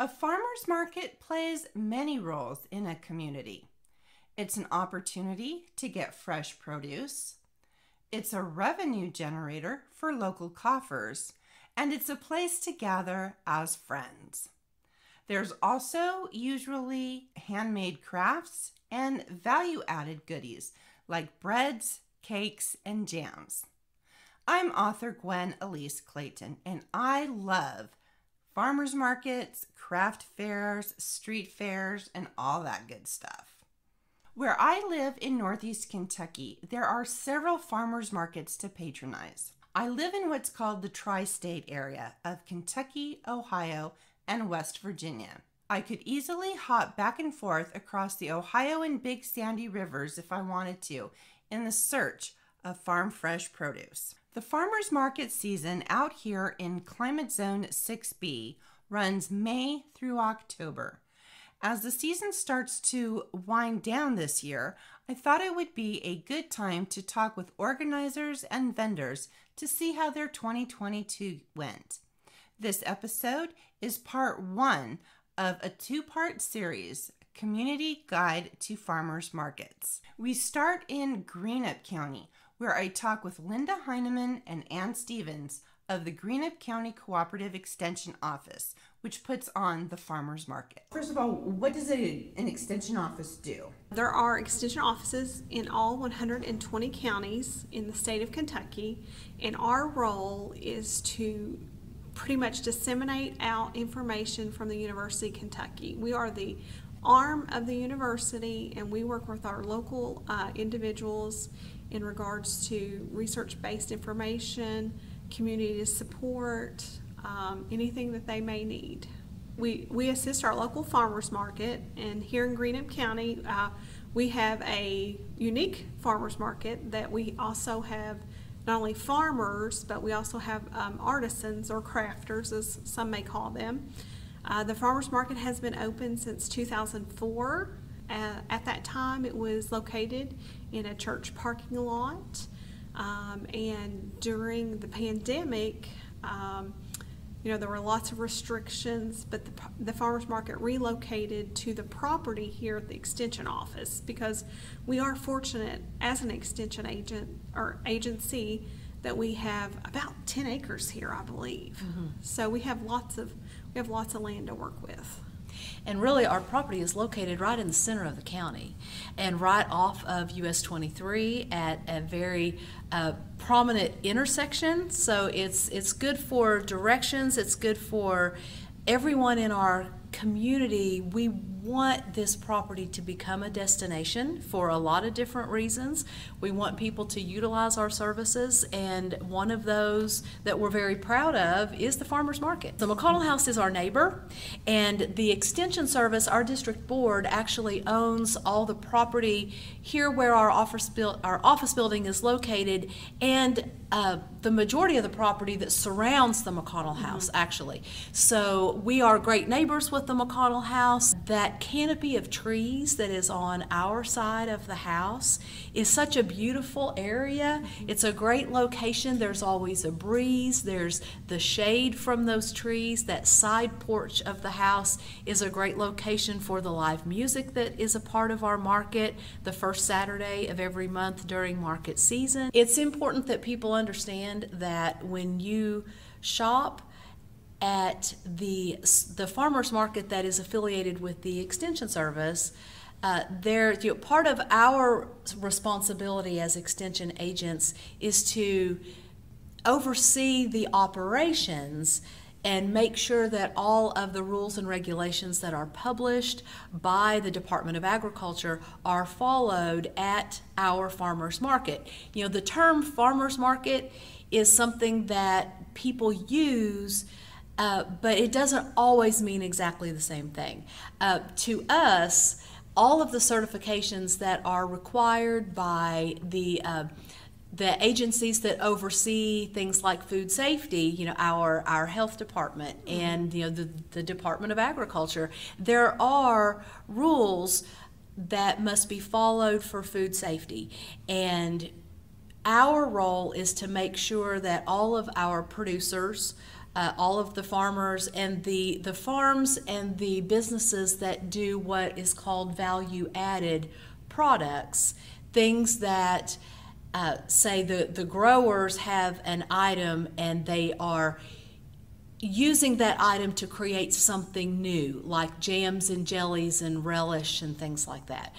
A farmer's market plays many roles in a community. It's an opportunity to get fresh produce. It's a revenue generator for local coffers, and it's a place to gather as friends. There's also usually handmade crafts and value-added goodies like breads, cakes, and jams. I'm author Gwen Alyce Clayton, and I love farmers markets, craft fairs, street fairs, and all that good stuff. Where I live in Northeast Kentucky, there are several farmers markets to patronize. I live in what's called the Tri-State area of Kentucky, Ohio, and West Virginia. I could easily hop back and forth across the Ohio and Big Sandy rivers if I wanted to in the search of farm fresh produce. The farmers market season out here in climate zone 6B runs May through October. As the season starts to wind down this year, I thought it would be a good time to talk with organizers and vendors to see how their 2022 went. This episode is part one of a two-part series, Community Guide to Farmers Markets. We start in Greenup County, where I talk with Linda Hieneman and Anne Stephens of the Greenup County Cooperative Extension Office, which puts on the farmers market. First of all, what does an extension office do? There are extension offices in all 120 counties in the state of Kentucky, and our role is to pretty much disseminate out information from the University of Kentucky. We are the arm of the university, and we work with our local individuals in regards to research-based information, community support, anything that they may need. We assist our local farmers market, and here in Greenup County we have a unique farmers market that we also have not only farmers, but we also have artisans or crafters, as some may call them. The farmers market has been open since 2004. At that time it was located in a church parking lot. And during the pandemic, there were lots of restrictions, but the farmers market relocated to the property here at the extension office, because we are fortunate as an extension agent or agency that we have about 10 acres here, I believe. Mm-hmm. So we have lots of land to work with. And really, our property is located right in the center of the county and right off of US 23 at a very prominent intersection. So it's good for directions, it's good for everyone in our community. We want this property to become a destination for a lot of different reasons. We want people to utilize our services, and one of those that we're very proud of is the farmers market. The McConnell House is our neighbor, and the Extension Service, our district board, actually owns all the property here where our office building is located, and the majority of the property that surrounds the McConnell House, mm-hmm. actually. So we are great neighbors with the McConnell House. That canopy of trees that is on our side of the house is such a beautiful area. It's a great location. There's always a breeze. There's the shade from those trees. That side porch of the house is a great location for the live music that is a part of our market the first Saturday of every month during market season. It's important that people understand that when you shop at the farmers market that is affiliated with the Extension Service, part of our responsibility as extension agents is to oversee the operations and make sure that all of the rules and regulations that are published by the Department of Agriculture are followed at our farmers market. You know, the term farmers market is something that people use, but it doesn't always mean exactly the same thing. To us, all of the certifications that are required by the agencies that oversee things like food safety, our health department and the Department of Agriculture, there are rules that must be followed for food safety, and our role is to make sure that all of our producers all of the farmers and the farms and the businesses that do what is called value-added products, things that say the growers have an item and they are using that item to create something new, like jams and jellies and relish and things like that.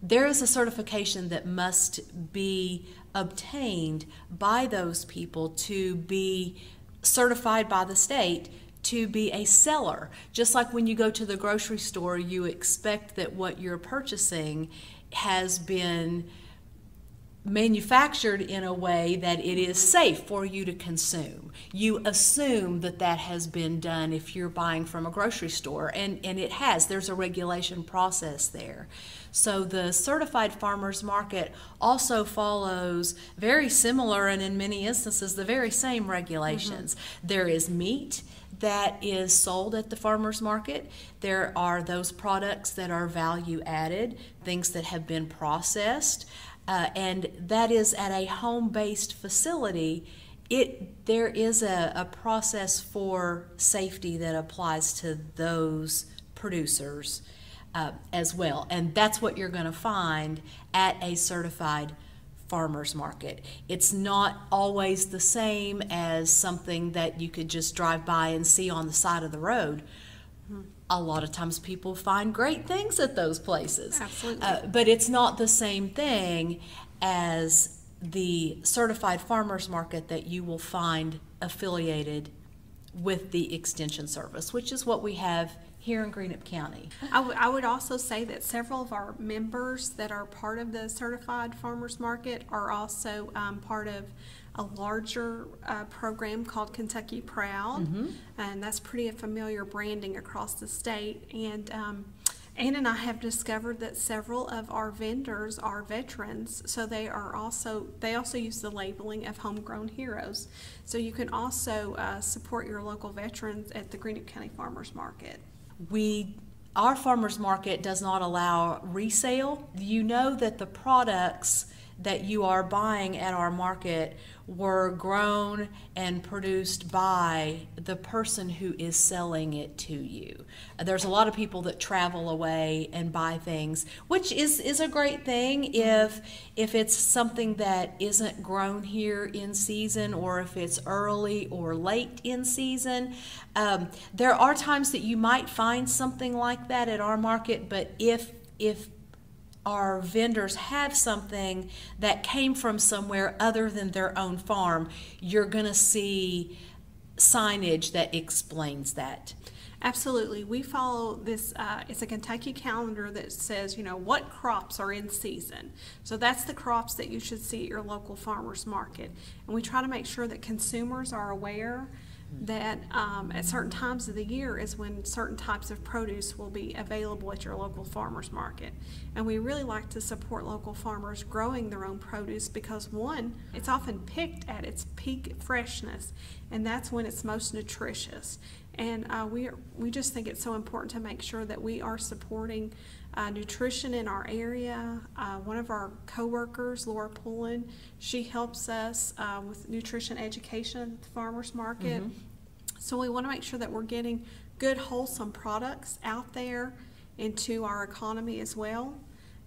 There is a certification that must be obtained by those people to be certified by the state to be a seller. Just like when you go to the grocery store, you expect that what you're purchasing has been manufactured in a way that it is safe for you to consume. You assume that that has been done if you're buying from a grocery store, and it has. There's a regulation process there. So the certified farmers market also follows very similar and in many instances the very same regulations. Mm-hmm. There is meat that is sold at the farmers market. There are those products that are value added, things that have been processed. And that is at a home-based facility. There is a process for safety that applies to those producers as well. And that's what you're going to find at a certified farmer's market. It's not always the same as something that you could just drive by and see on the side of the road. A lot of times people find great things at those places. Absolutely. But it's not the same thing as the certified farmers market that you will find affiliated with the Extension Service, which is what we have here in Greenup County. I would also say that several of our members that are part of the certified farmers market are also part of a larger program called Kentucky Proud, mm-hmm. and that's pretty familiar branding across the state. And Anne and I have discovered that several of our vendors are veterans, so they also use the labeling of homegrown heroes. So you can also support your local veterans at the Greenup County Farmers Market. Our farmers market does not allow resale. You know that the products that you are buying at our market were grown and produced by the person who is selling it to you. There's a lot of people that travel away and buy things, which is a great thing if it's something that isn't grown here in season, or if it's early or late in season. There are times that you might find something like that at our market, but if our vendors have something that came from somewhere other than their own farm, you're going to see signage that explains that. Absolutely. We follow this, it's a Kentucky calendar that says, what crops are in season. So that's the crops that you should see at your local farmer's market. And we try to make sure that consumers are aware that at certain times of the year is when certain types of produce will be available at your local farmers market. And we really like to support local farmers growing their own produce because, one, it's often picked at its peak freshness, and that's when it's most nutritious. And we just think it's so important to make sure that we are supporting nutrition in our area. One of our co-workers, Laura Pullen, she helps us with nutrition education at the farmers market. Mm-hmm. So we want to make sure that we're getting good, wholesome products out there into our economy as well.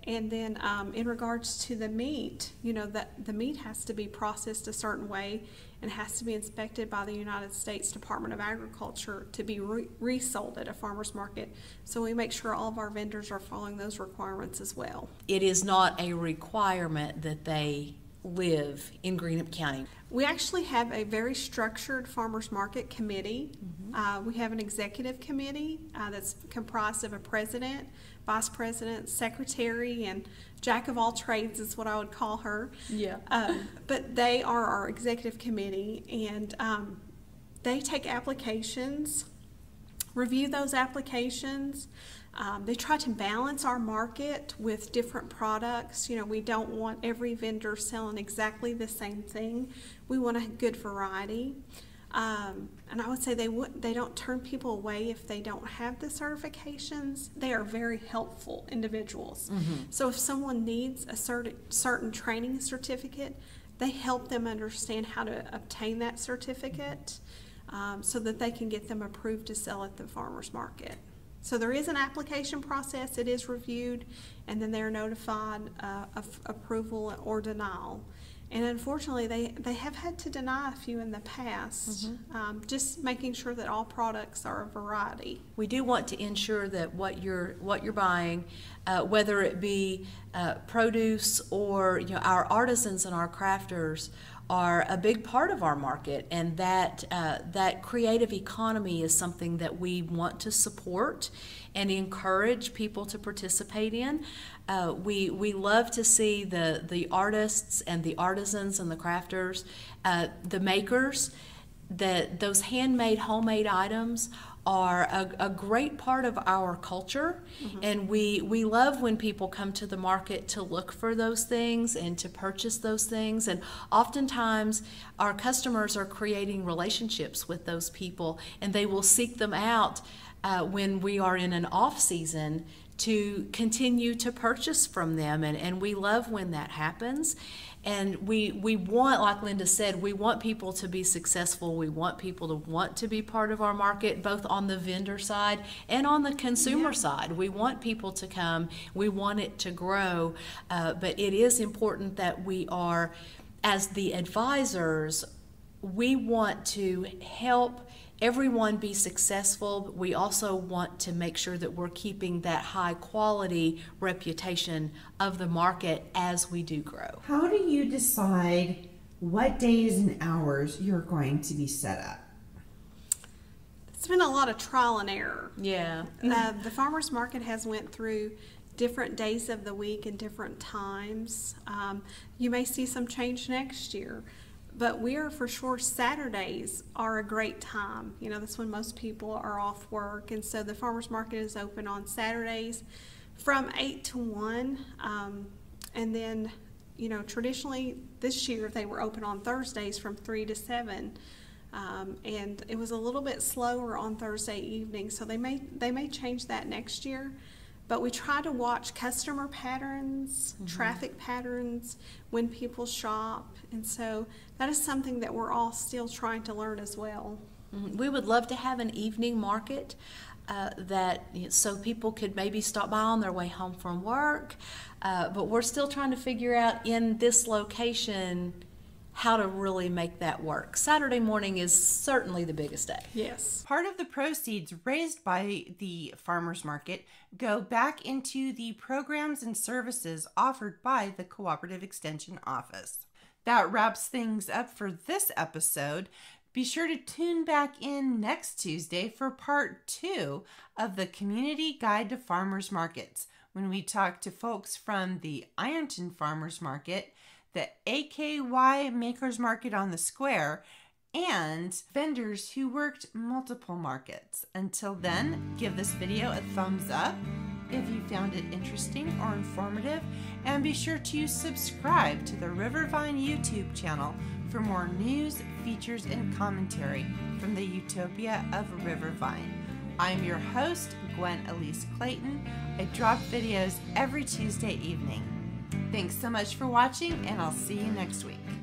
And then in regards to the meat, that the meat has to be processed a certain way and has to be inspected by the United States Department of Agriculture to be resold at a farmer's market. So we make sure all of our vendors are following those requirements as well. It is not a requirement that they live in Greenup County. We actually have a very structured farmers market committee. Mm-hmm. We have an executive committee that's comprised of a president, vice president, secretary, and jack of all trades is what I would call her. Yeah. But they are our executive committee, and they take applications, review those applications. They try to balance our market with different products. We don't want every vendor selling exactly the same thing. We want a good variety. And I would say they don't turn people away if they don't have the certifications. They are very helpful individuals. Mm-hmm. So if someone needs a certain training certificate, they help them understand how to obtain that certificate. so that they can get them approved to sell at the farmers market. So there is an application process, it is reviewed, and then they're notified of approval or denial. And unfortunately, they have had to deny a few in the past, just making sure that all products are a variety. We do want to ensure that what you're buying, whether it be produce or our artisans and our crafters, are a big part of our market, and that that creative economy is something that we want to support and encourage people to participate in. We love to see the artists and the artisans and the crafters, the makers. Those handmade, homemade items are a great part of our culture, and we love when people come to the market to look for those things and to purchase those things. And oftentimes our customers are creating relationships with those people, and they will seek them out when we are in an off season to continue to purchase from them, and we love when that happens. And we want, like Linda said, we want people to be successful. We want people to want to be part of our market, both on the vendor side and on the consumer side. We want people to come. We want it to grow. But it is important that we are, as the advisors, we want to help everyone be successful, but we also want to make sure that we're keeping that high quality reputation of the market as we do grow. How do you decide what days and hours you're going to be set up? It's been a lot of trial and error. Yeah. The farmers market has went through different days of the week and different times. You may see some change next year. But we are for sure, Saturdays are a great time. That's when most people are off work. And so the farmers market is open on Saturdays from 8 to 1. And then, traditionally this year they were open on Thursdays from 3 to 7. And it was a little bit slower on Thursday evening. So they may change that next year. But we try to watch customer patterns, traffic patterns, when people shop. And so that is something that we're all still trying to learn as well. We would love to have an evening market so people could maybe stop by on their way home from work. But we're still trying to figure out in this location how to really make that work. Saturday morning is certainly the biggest day. Yes. Part of the proceeds raised by the farmers market go back into the programs and services offered by the Cooperative Extension Office. That wraps things up for this episode. Be sure to tune back in next Tuesday for part 2 of the Community Guide to Farmers Markets, when we talk to folks from the Ironton Farmers Market, the AKY Makers Market on the Square, and vendors who worked multiple markets. Until then, give this video a thumbs up if you found it interesting or informative, and be sure to subscribe to the Rivervine YouTube channel for more news, features, and commentary from the utopia of Rivervine. I'm your host, Gwen Alyce Clayton. I drop videos every Tuesday evening. Thanks so much for watching, and I'll see you next week.